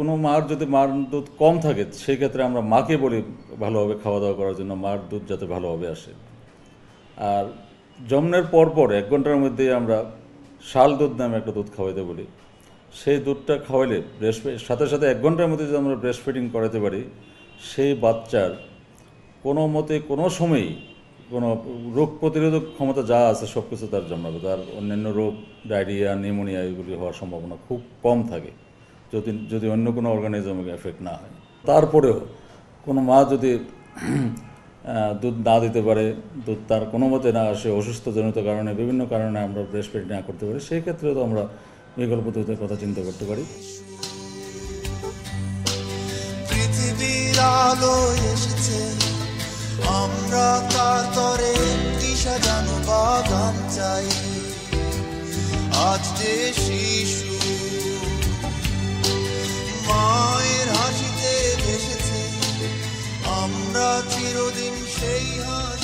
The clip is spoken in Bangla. কোনো মার যদি মার দুধ কম থাকে সেই ক্ষেত্রে আমরা মাকে বলি ভালোভাবে খাওয়া দাওয়া করার জন্য, মার দুধ যাতে ভালোভাবে আসে। আর জন্মের পরপর 1 ঘন্টার মধ্যে আমরা শাল দুধ নামে একটা দুধ খাওয়াইতে বলি। সেই দুধটা খাওয়াইলে সাথে সাথে 1 ঘন্টার মধ্যে যদি আমরা ব্রেস্ট ফিডিং করাতে পারি, সেই বাচ্চার কোনো মতে কোনো সময়ই কোনো রোগ প্রতিরোধক ক্ষমতা যা আছে সব কিছু তার জন্মাবে। তার অন্যান্য রোগ ডায়রিয়া, নিউমোনিয়া এগুলি হওয়ার সম্ভাবনা খুব কম থাকে যদি অন্য কোনো অর্গানিজমকে এফেক্ট না হয়। তারপরেও কোনো মা যদি দুধ না দিতে পারে, দুধ তার কোনো মতে না আসে, অসুস্থজনিত কারণে বিভিন্ন কারণে আমরা ব্রেস্ট ফিড না করতে পারি, সেই ক্ষেত্রেও তো আমরা বিকল্প দুধের কথা চিন্তা করতে পারি। পৃথিবীর আলো এসেছে, আমরা তার তরে একটি সাজানো বাগান চাই। আজ যে শিশু মায়ের হাসিতে ভেসেছে, আমরা চিরদিন সেই হাসি